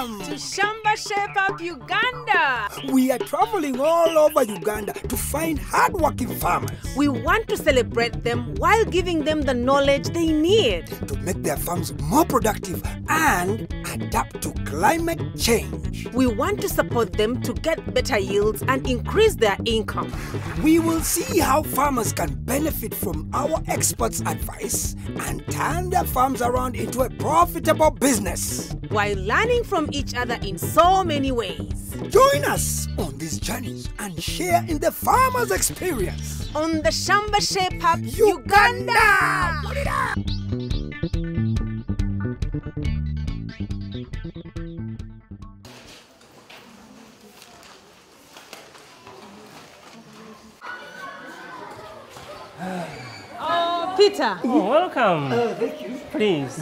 Welcome to Shamba Shape Up Uganda. We are traveling all over Uganda to find hardworking farmers. We want to celebrate them while giving them the knowledge they need to make their farms more productive and adapt to climate change. We want to support them to get better yields and increase their income. We will see how farmers can benefit from our experts' advice and turn their farms around into a profitable business, while learning from each other in so many ways. Join us on these journeys and share in the farmer's experience on the Shamba Shape Up Uganda! Put it up! Oh, Peter. Oh, welcome. Oh, thank you. Please.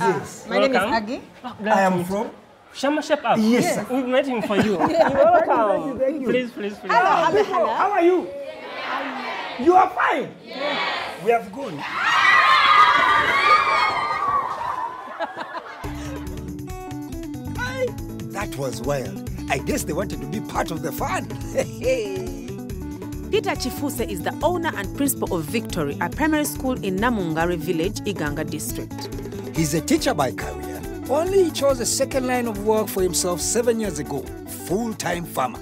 My name is Aggie. I am from Shamba Shape Up. Yes. We're waiting for you. You're welcome. Thank you. Please, please, please. Hello. Hello. How are you? Yeah. You are fine? Yes. We have gone. That was wild. I guess they wanted to be part of the fun. Peter Kifuse is the owner and principal of Victory, a primary school in Namungari village, Iganga district. He's a teacher by career, only he chose a second line of work for himself 7 years ago, full-time farmer.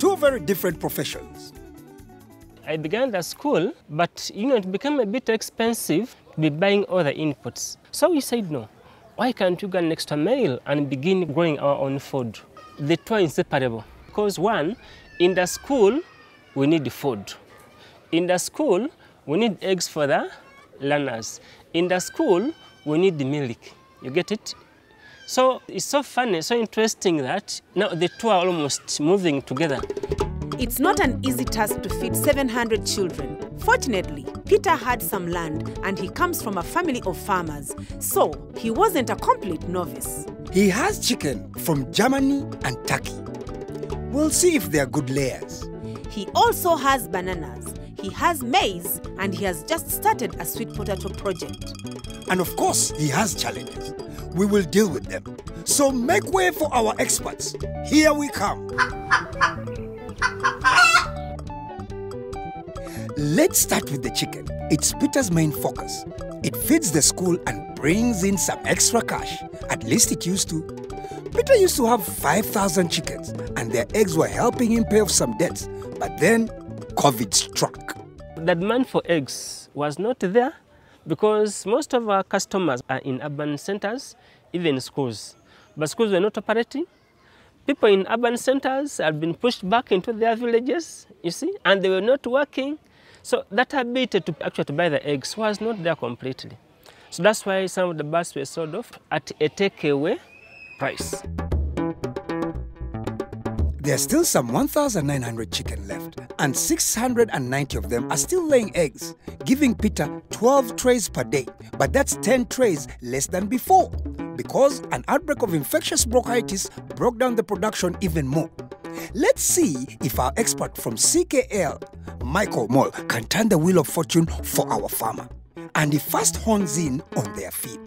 Two very different professions. I began the school, but you know, it became a bit expensive to be buying other inputs. So we said no, why can't we go an extra mile and begin growing our own food? The two are inseparable, because one, in the school, we need food. In the school, we need eggs for the learners. In the school, we need the milk. You get it? So it's so funny, so interesting that now the two are almost moving together. It's not an easy task to feed 700 children. Fortunately, Peter had some land and he comes from a family of farmers, so he wasn't a complete novice. He has chicken from Germany and Turkey. We'll see if they are good layers. He also has bananas, he has maize, and he has just started a sweet potato project. And of course, he has challenges. We will deal with them. So make way for our experts. Here we come. Let's start with the chicken. It's Peter's main focus. It feeds the school and brings in some extra cash. At least it used to. Peter used to have 5,000 chickens, and their eggs were helping him pay off some debts. But then, COVID struck. The demand for eggs was not there because most of our customers are in urban centers, even schools. But schools were not operating. People in urban centers had been pushed back into their villages, you see, and they were not working. So that ability to actually buy the eggs was not there completely. So that's why some of the birds were sold off at a takeaway price. There's still some 1,900 chicken left, and 690 of them are still laying eggs, giving Peter 12 trays per day. But that's 10 trays less than before, because an outbreak of infectious bronchitis broke down the production even more. Let's see if our expert from CKL, Michael Moll, can turn the wheel of fortune for our farmer. And he first horns in on their feed.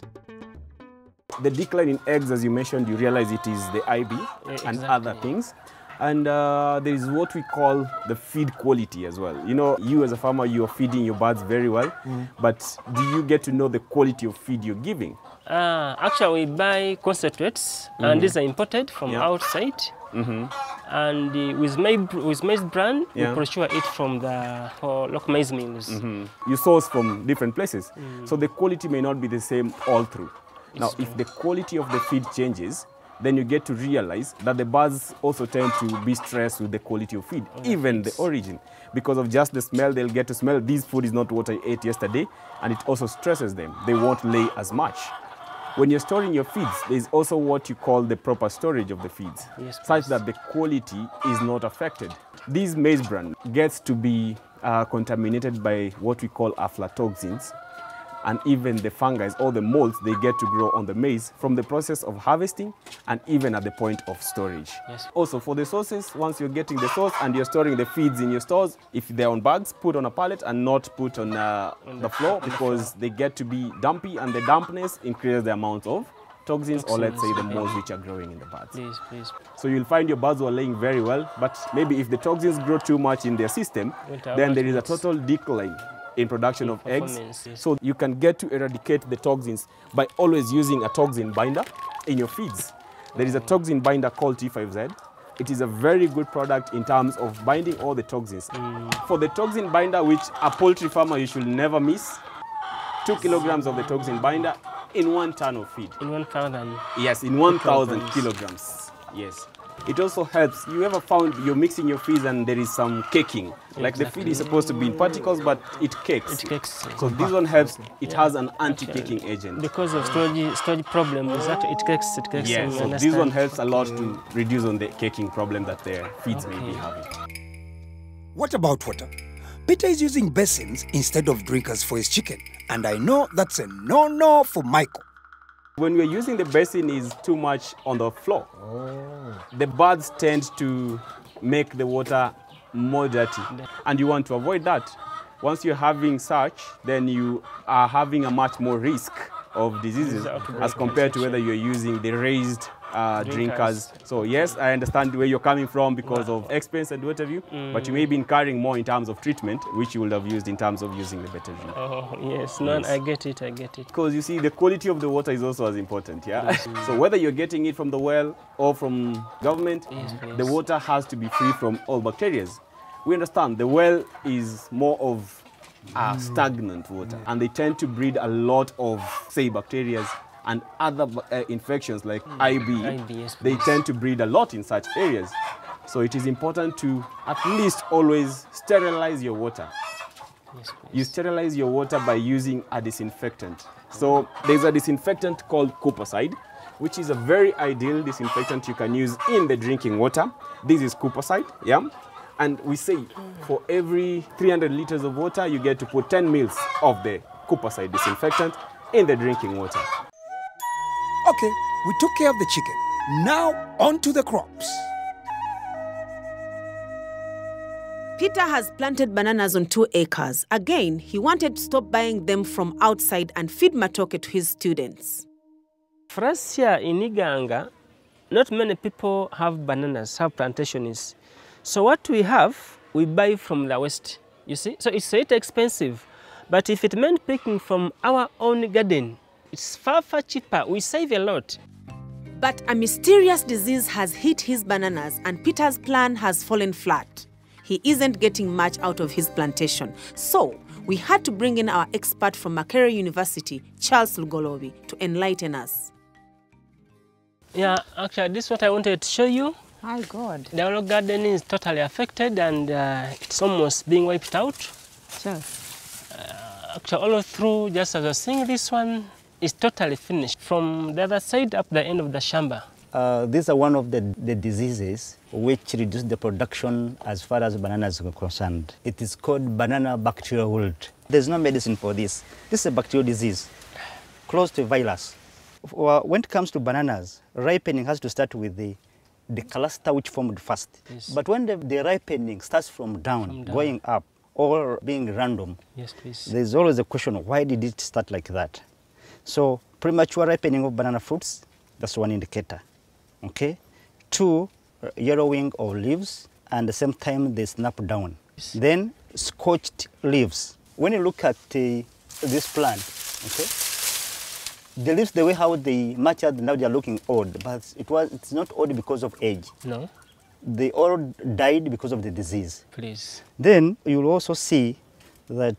The decline in eggs, as you mentioned, you realize it is the IB and other things. And there is what we call the feed quality as well. You know, you as a farmer, you are feeding your birds very well, but do you get to know the quality of feed you're giving? Actually, we buy concentrates, and these are imported from outside. And with maize brand, we procure it from the local maize mills. You source from different places, so the quality may not be the same all through. Now, if the quality of the feed changes, then you get to realize that the birds also tend to be stressed with the quality of feed, even the origin. Because of just the smell, they'll get to smell, this food is not what I ate yesterday, and it also stresses them. They won't lay as much. When you're storing your feeds, there's also what you call the proper storage of the feeds, such that the quality is not affected. This maize bran gets to be contaminated by what we call aflatoxins, and even the fungi, all the molds, they get to grow on the maize from the process of harvesting and even at the point of storage. Also for the sources, once you're getting the source and you're storing the feeds in your stores, if they're on bags, put on a pallet and not put on the floor, because they get to be dumpy and the dampness increases the amount of toxins, or let's say the moles which are growing in the buds. Please. So you'll find your buds were laying very well, but maybe if the toxins grow too much in their system, then there is a total decline in production of eggs. So you can get to eradicate the toxins by always using a toxin binder in your feeds. There is a toxin binder called T5Z. It is a very good product in terms of binding all the toxins. For the toxin binder, which a poultry farmer, you should never miss, 2 kilograms of the toxin binder in 1 ton of feed. In 1,000? Yes, in 1,000 kilograms. Yes. It also helps. You ever found you're mixing your feeds and there is some caking? Yeah, like the feed is supposed to be in particles, but it cakes. So this one helps. It has an anti-caking agent. Because of storage problem, is that it cakes. Yes, so this one helps a lot to reduce on the caking problem that their feeds may be having. What about water? Peter is using basins instead of drinkers for his chicken. And I know that's a no-no for Michael. When we're using the basin, is too much on the floor. The birds tend to make the water more dirty, and you want to avoid that. Once you're having such, then you are having a much more risk of diseases as compared to whether you're using the raised drinkers. So yes, I understand where you're coming from because of expense and what have you, but you may be incurring more in terms of treatment, which you would have used in terms of using the better drink. Oh, yes, no, yes. I get it. Because you see, the quality of the water is also as important, yeah? So whether you're getting it from the well or from government, the water has to be free from all bacteria. We understand the well is more of stagnant water, and they tend to breed a lot of, say, bacteria and other infections like IB, they tend to breed a lot in such areas. So it is important to at least always sterilize your water. You sterilize your water by using a disinfectant. So there's a disinfectant called Coppercide, which is a very ideal disinfectant you can use in the drinking water. This is Coppercide, yeah? And we say for every 300 liters of water, you get to put 10 mils of the Coppercide disinfectant in the drinking water. Okay, we took care of the chicken. Now, on to the crops. Peter has planted bananas on 2 acres. Again, he wanted to stop buying them from outside and feed Matoke to his students. For us here in Iganga, not many people have bananas, have plantations. So what we have, we buy from the West, you see? So it's a little expensive. But if it meant picking from our own garden, it's far, far cheaper. We save a lot. But a mysterious disease has hit his bananas and Peter's plan has fallen flat. He isn't getting much out of his plantation. So we had to bring in our expert from Makerere University, Charles Lugolobi, to enlighten us. Yeah, actually, this is what I wanted to show you. My God. The whole garden is totally affected and it's almost being wiped out. Sure. Actually, all through, just as I was seeing this one, it's totally finished from the other side up the end of the shamba. These are one of the diseases which reduce the production as far as bananas are concerned. It is called banana bacterial wilt. There's no medicine for this. This is a bacterial disease, close to virus. When it comes to bananas, ripening has to start with the cluster which formed first. Yes. But when the ripening starts from down, going up, or being random, there's always a question, why did it start like that? So premature ripening of banana fruits, that's one indicator, okay? 2, yellowing of leaves, and at the same time they snap down. Then scorched leaves. When you look at this plant, okay, the leaves, the way how they matured, now they are looking old, but it's not old because of age. No. They all died because of the disease. Please. Then you'll also see that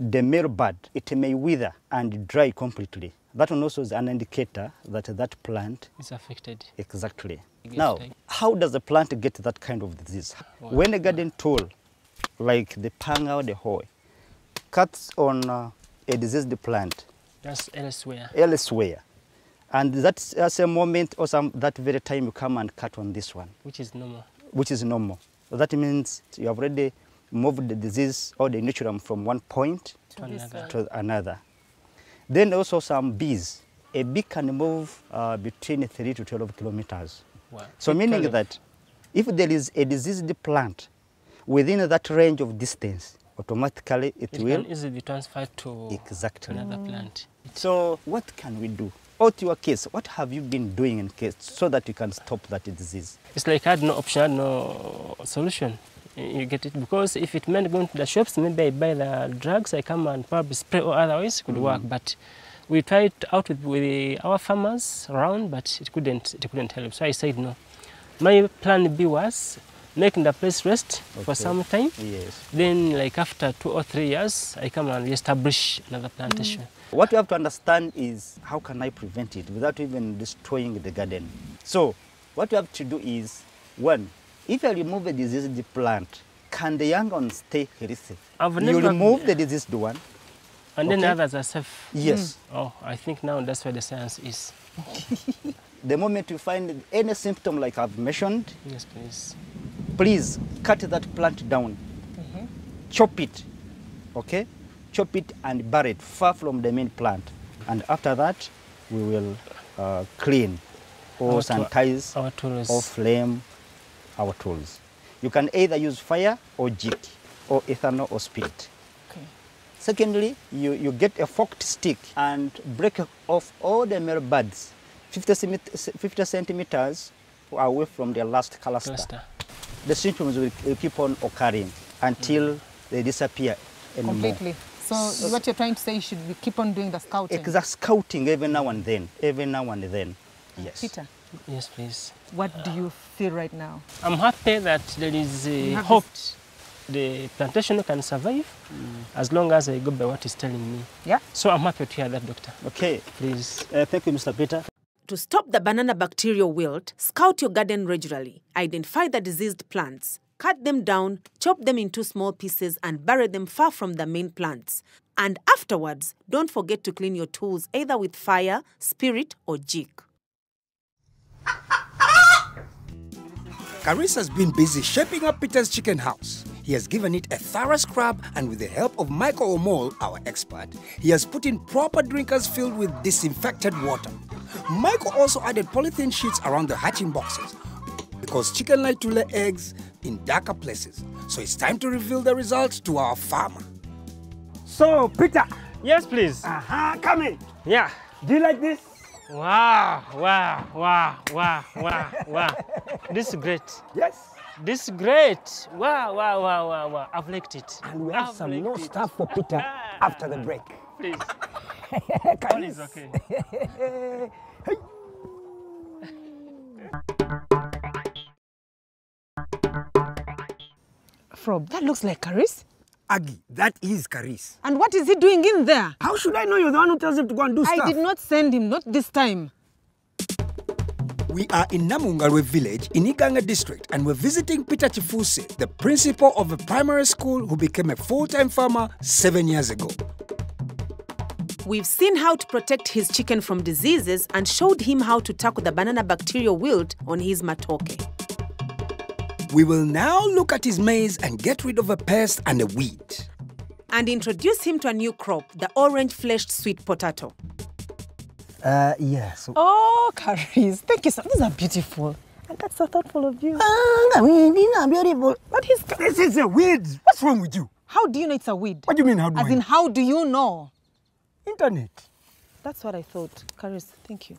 the male bud, it may wither and dry completely. That one also is an indicator that that plant is affected. Exactly. Now, how does the plant get that kind of disease? Wow. When a garden tool, like the panga or the hoe, cuts on a diseased plant. That's elsewhere. Elsewhere. And that's a moment or that very time you come and cut on this one. Which is normal. Which is normal. So that means you have already move the disease or the nutrum from one point to another. Then also some bees. A bee can move between 3 to 12 kilometers. Wow. So meaning that if there is a diseased plant within that range of distance, automatically it will easily be transferred to another plant. So what can we do? out your case, what have you been doing in case so that you can stop that disease? It's like I had no option, no solution. You get it? Because if it meant going to the shops, maybe I buy the drugs, I come and probably spray or otherwise, it could work. But we tried out with our farmers around, but it couldn't help. So I said no. My plan B was making the place rest for some time. Yes. Then, like after 2 or 3 years, I come and establish another plantation. What you have to understand is how can I prevent it without even destroying the garden. So, what you have to do is one. If you remove a diseased plant, can the young one stay healthy? You remove the diseased one. And then others are safe? Yes. Oh, I think now that's where the science is. The moment you find any symptom like I've mentioned, yes, please cut that plant down. Chop it, okay? Chop it and bury it far from the main plant. And after that, we will clean or sanitize or flame our tools. You can either use fire or jig or ethanol or spirit. Okay. Secondly, you get a forked stick and break off all the male buds 50 centimeters away from their last cluster. The symptoms will keep on occurring until they disappear anymore. Completely. So what you're trying to say, you should keep on doing the scouting. The scouting every now and then, yes. Peter. Yes, please. What do you feel right now? I'm happy that there is hope the plantation can survive as long as I go by what he's telling me. Yeah. So I'm happy to hear that, Doctor. Okay. Please. Thank you, Mr. Peter. To stop the banana bacterial wilt, scout your garden regularly. Identify the diseased plants. Cut them down, chop them into small pieces and bury them far from the main plants. And afterwards, don't forget to clean your tools either with fire, spirit or jig. Karisa has been busy shaping up Peter's chicken house. He has given it a thorough scrub, and with the help of Michael Moll, our expert, he has put in proper drinkers filled with disinfected water. Michael also added polythene sheets around the hatching boxes because chicken like to lay eggs in darker places. So it's time to reveal the results to our farmer. So, Peter. Yes, please. Come in. Yeah. Do you like this? Wow, wow, wow, wow, wow, wow. This is great. Yes. This is great. Wow, wow, wow, wow, wow. I've liked it. And we have some new stuff for Peter after the break. Please. All is okay. Frob, that looks like Karis. Aggie, that is Karis. And what is he doing in there? How should I know? You're the one who tells him to go and do stuff. I did not send him, not this time. We are in Namungalwe village in Iganga district, and we're visiting Peter Kifuse, the principal of a primary school who became a full-time farmer 7 years ago. We've seen how to protect his chicken from diseases and showed him how to tackle the banana bacterial wilt on his matoke. We will now look at his maize and get rid of a pest and a weed. And introduce him to a new crop, the orange-fleshed sweet potato. Yes. Oh, Karis, thank you so much. These are beautiful. And that's so thoughtful of you. These are beautiful. What is... This is a weed. What's wrong with you? How do you know it's a weed? What do you mean, how do I know? As in, how do you know? Internet. That's what I thought. Karis, thank you.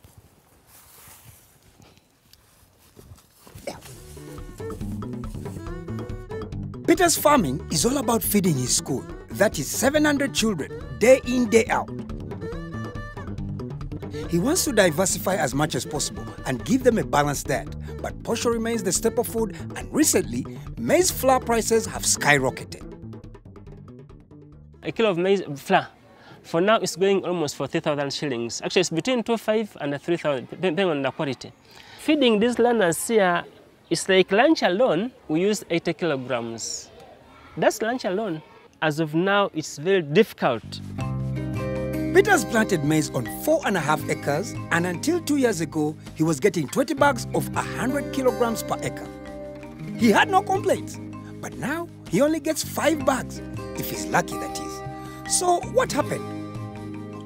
Peter's farming is all about feeding his school. That is 700 children, day in, day out. He wants to diversify as much as possible and give them a balanced diet. But posho remains the staple food, and recently, maize flour prices have skyrocketed. A kilo of maize flour, for now, it's going almost for 3,000 shillings. Actually, it's between 2,500 and 3,000, depending on the quality. Feeding these learners here, it's like lunch alone, we use 80 kilograms. That's lunch alone. As of now, it's very difficult. Peter's planted maize on 4.5 acres, and until 2 years ago, he was getting 20 bags of 100 kilograms per acre. He had no complaints, but now he only gets 5 bags, if he's lucky that is. So what happened?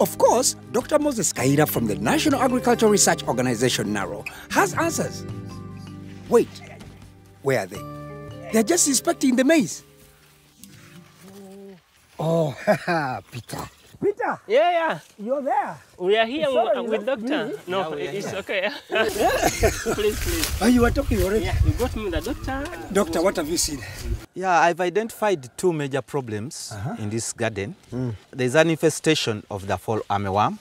Of course, Dr. Moses Kaida from the National Agricultural Research Organization, NARO, has answers. Wait, where are they? They're just inspecting the maize. Oh, Peter, Peter? Yeah, yeah. You're there. We are here with doctor. No, yeah, it's okay. Please, please. Oh, you were talking already? Yeah, you got me the doctor. Doctor, what have you seen? Yeah, I've identified two major problems in this garden. There's an infestation of the fall armyworm,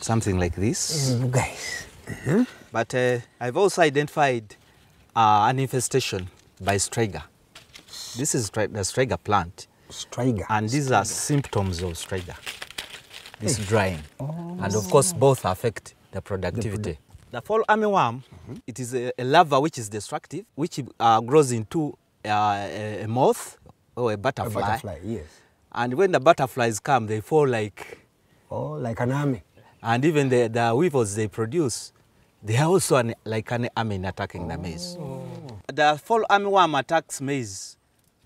something like this. Guys. But I've also identified an infestation by striga. This is the striga plant. Striga. And these are symptoms of striga. This drying. Oh. And of course, both affect the productivity. The fall armyworm, it is a larva which is destructive, which grows into a moth or a butterfly. A butterfly, yes. And when the butterflies come, they fall like... Oh, like an army. And even the weevils they produce, they are also like an army attacking the maize. The fall armyworm attacks maize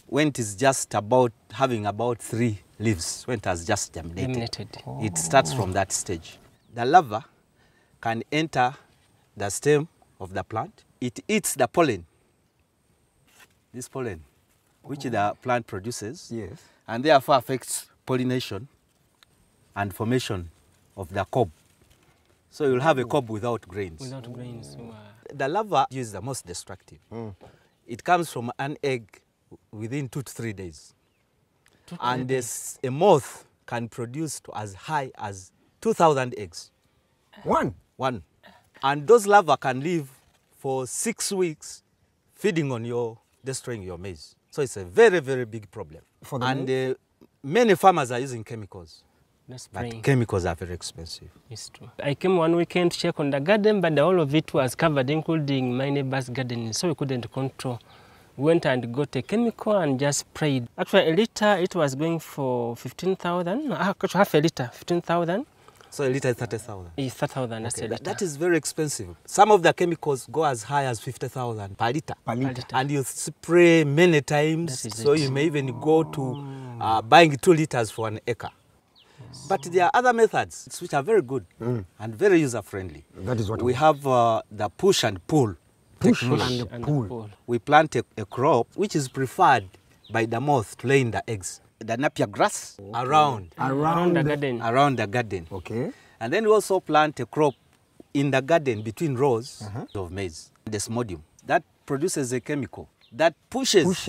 when it is just about having about 3 leaves, when it has just germinated. It starts from that stage. The larva can enter the stem of the plant. It eats the pollen, this pollen, which the plant produces, and therefore affects pollination and formation of the cob. So you'll have a cob without grains. Without grains. The larva is the most destructive. It comes from an egg within 2 to 3 days. And a moth can produce as high as 2,000 eggs. One. And those larvae can live for 6 weeks feeding on your, destroying your maize. So it's a very, very big problem. And many farmers are using chemicals. But chemicals are very expensive. It's true. I came one weekend to check on the garden, but all of it was covered, including my neighbor's garden, so we couldn't control. We went and got a chemical and just sprayed. Actually, a liter, it was going for 15,000. Actually, half a liter, 15,000. So a liter is 30,000? It's 30,000, that's a liter. That is very expensive. Some of the chemicals go as high as 50,000 per liter. And you spray many times, so you may even go to buying 2 liters for an acre. But there are other methods which are very good and very user-friendly. That is what we have the push and pull. Push and pull. We plant a crop which is preferred by the moth to lay in the eggs. The napier grass around the garden. Okay. And then we also plant a crop in the garden between rows of maize, desmodium. That produces a chemical that pushes.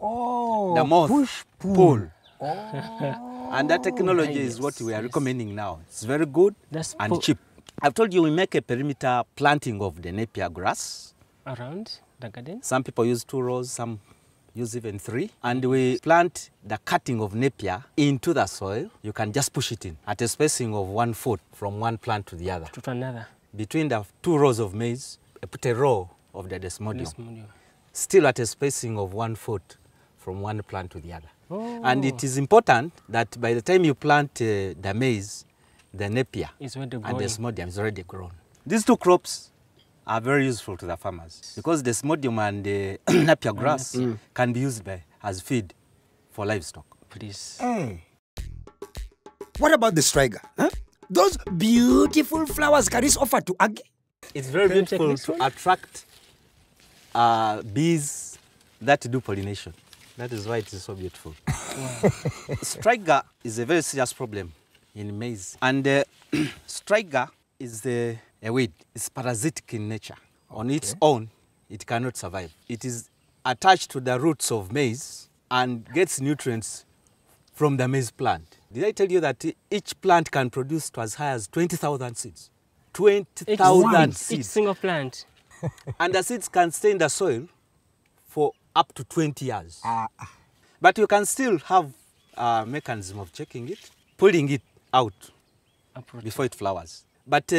Oh, the moth. Push, pull. Oh. And that technology is what we are recommending now. It's very good and cheap. I've told you we make a perimeter planting of the napier grass. Around the garden? Some people use 2 rows, some use even 3. And we plant the cutting of napier into the soil. You can just push it in at a spacing of 1 foot from one plant to the other. To another. Between the 2 rows of maize, put a row of the desmodium. Still at a spacing of 1 foot from one plant to the other. Oh. And it is important that by the time you plant the maize, the napier and desmodium is already grown. These 2 crops are very useful to the farmers because desmodium and napier grass can be used as feed for livestock. Please. What about the striga? Huh? Those beautiful flowers can this offer to Aggie? It's very beautiful to attract bees that do pollination. That is why it is so beautiful. Striga is a very serious problem in maize. And striga is a weed. It's parasitic in nature. On its own, it cannot survive. It is attached to the roots of maize and gets nutrients from the maize plant. Did I tell you that each plant can produce as high as 20,000 seeds? 20,000 seeds. Each single plant. And the seeds can stay in the soil for up to 20 years. But you can still have a mechanism of checking it, pulling it out before it flowers. But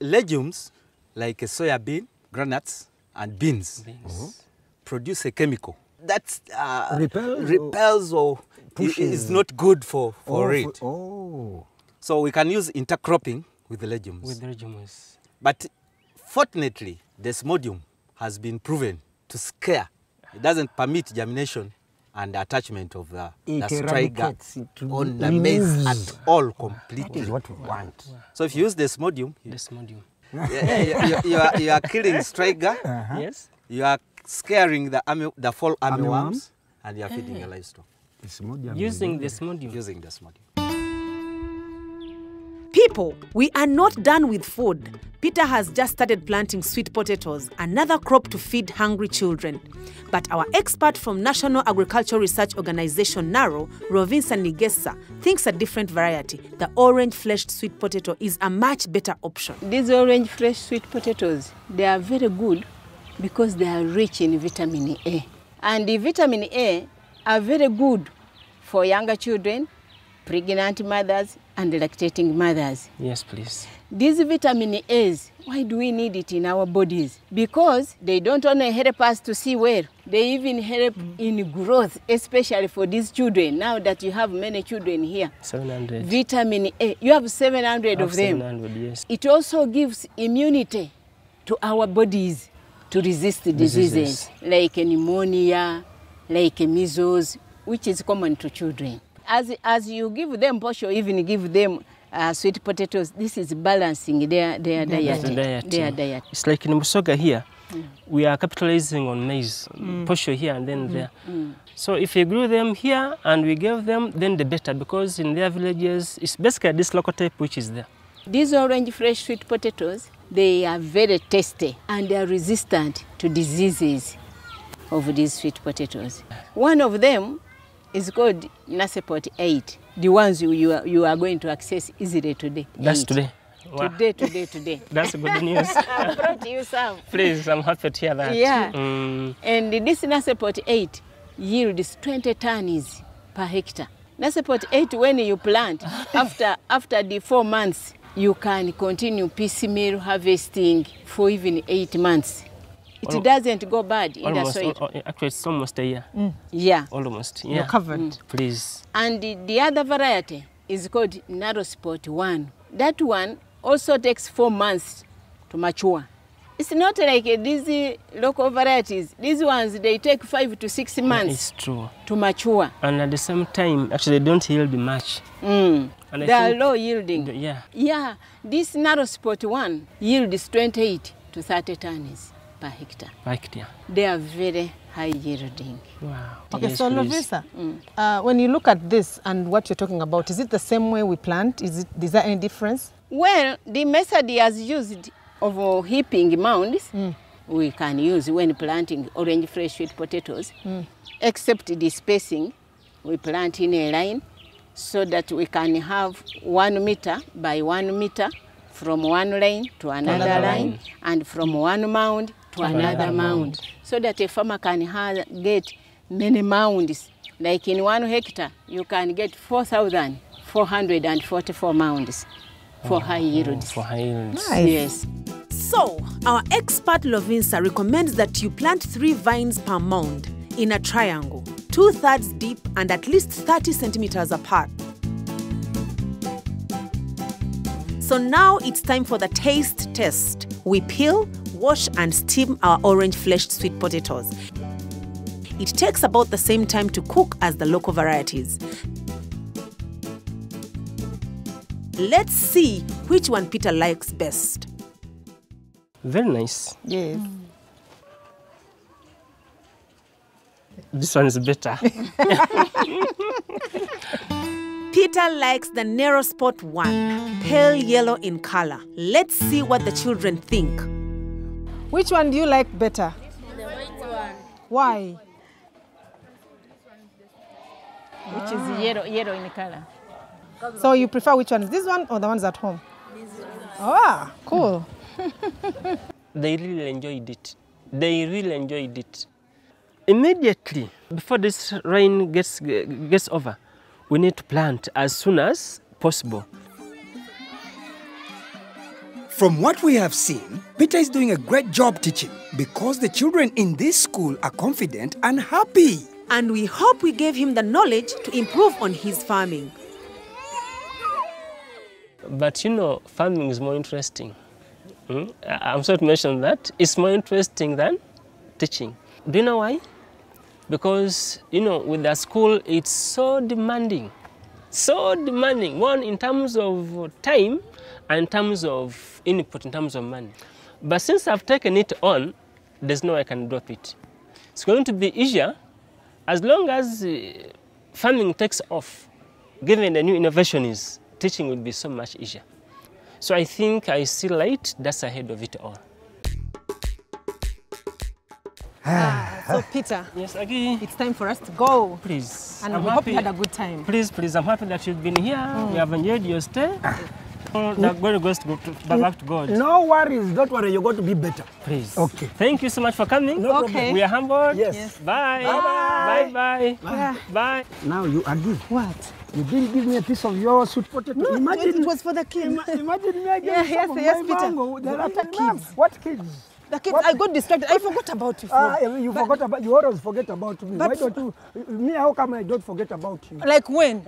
legumes like soya bean, granuts, and beans. Produce a chemical that repels or is not good for it. So we can use intercropping with the legumes. But fortunately, desmodium has been proven to scare. It doesn't permit germination and attachment of the striga on the maize at all completely. That is what we want. So if you use desmodium, you are killing striga, you are scaring the fall armyworms, and you are feeding your livestock. Using desmodium. People, we are not done with food. Peter has just started planting sweet potatoes, another crop to feed hungry children. But our expert from National Agricultural Research Organization NARO, Rovinsa Nigesa, thinks a different variety, the orange-fleshed sweet potato, is a much better option. These orange-fleshed sweet potatoes, they are very good because they are rich in vitamin A. And the vitamin A are very good for younger children, pregnant mothers, and lactating mothers. Yes, please. These vitamin A's, why do we need it in our bodies? Because they don't only help us to see well, they even help in growth, especially for these children. Now that you have many children here. 700. Vitamin A, you have 700 of them. 700, yes. It also gives immunity to our bodies to resist diseases like pneumonia, like measles, which is common to children. As you give them posho, even give them sweet potatoes, this is balancing their diet. It's like in Musoga here, we are capitalizing on maize, posho here and then there. So if we grew them here and we gave them, then the better, because in their villages, it's basically this local type which is there. These orange fresh sweet potatoes, they are very tasty and they are resistant to diseases of these sweet potatoes. One of them is called Nasepot 8. The ones you are going to access easily today. That's today. Wow. Today. That's good news. I brought you some. Please, I'm happy to hear that. Yeah. And this Nasepot 8 yields 20 tons per hectare. Nasepot 8, when you plant, after the 4 months, you can continue piecemeal harvesting for even 8 months. It doesn't go bad in the soil. Actually, it's almost a year. Yeah. Almost. Yeah. You're covered. Please. And the other variety is called Narrow Spot 1. That one also takes 4 months to mature. It's not like these local varieties. These ones, they take 5 to 6 months to mature. And at the same time, actually, they don't yield much. And they are low yielding. Yeah. Yeah. This Narrow Spot 1 yields 28 to 30 tons. Per hectare. They are very high yielding. Wow. Okay, yes, so Lovisa, when you look at this and what you're talking about, is it the same way we plant? Is there any difference? Well, the method he has used of heaping mounds, we can use when planting orange fresh sweet potatoes, except the spacing, we plant in a line so that we can have 1 meter by 1 meter from one line to another line, and from one mound to another mound, so that a farmer can get many mounds. Like in 1 hectare, you can get 4,444 mounds for high yields. For high yields. Nice. Yes. So, our expert Lovinsa recommends that you plant 3 vines per mound in a triangle, 2/3 deep and at least 30 centimeters apart. So now it's time for the taste test. We peel, wash, and steam our orange-fleshed sweet potatoes. It takes about the same time to cook as the local varieties. Let's see which one Peter likes best. Very nice. Yes. This one is better. Peter likes the Narrow Spot 1, pale yellow in color. Let's see what the children think. Which one do you like better? The white one. Why? Which is yellow in color. So you prefer which one? Is this one or the ones at home? This one. Ah, cool. They really enjoyed it. They really enjoyed it. Immediately, before this rain gets over, we need to plant as soon as possible. From what we have seen, Peter is doing a great job teaching because the children in this school are confident and happy. And we hope we gave him the knowledge to improve on his farming. But you know, farming is more interesting. I'm sorry to mention that. It's more interesting than teaching. Do you know why? Because, you know, with the school, it's so demanding. So demanding, one in terms of time and in terms of input, in terms of money. But since I've taken it on, there's no way I can drop it. It's going to be easier as long as farming takes off. Given the new innovation is, teaching will be so much easier. So I think I see light that's ahead of it all. So Peter, yes, again, it's time for us to go. Please. And we hope you had a good time. Please, please, I'm happy that you've been here. We have enjoyed your stay. The glory goes back to God. No worries, don't worry, you're going to be better. Please. Okay. Thank you so much for coming. No problem. We are humbled. Yes. Bye. Bye. Bye. Bye. Bye. Now you are good. What? You didn't give me a piece of your sweet potato. No, imagine, it was for the kids. Imagine me again. Yes, Peter. There are kids. What kids? The kids, I got distracted. I forgot about you. You forgot about you. Always forget about me. Why don't you? Me, how come I don't forget about you? Like when?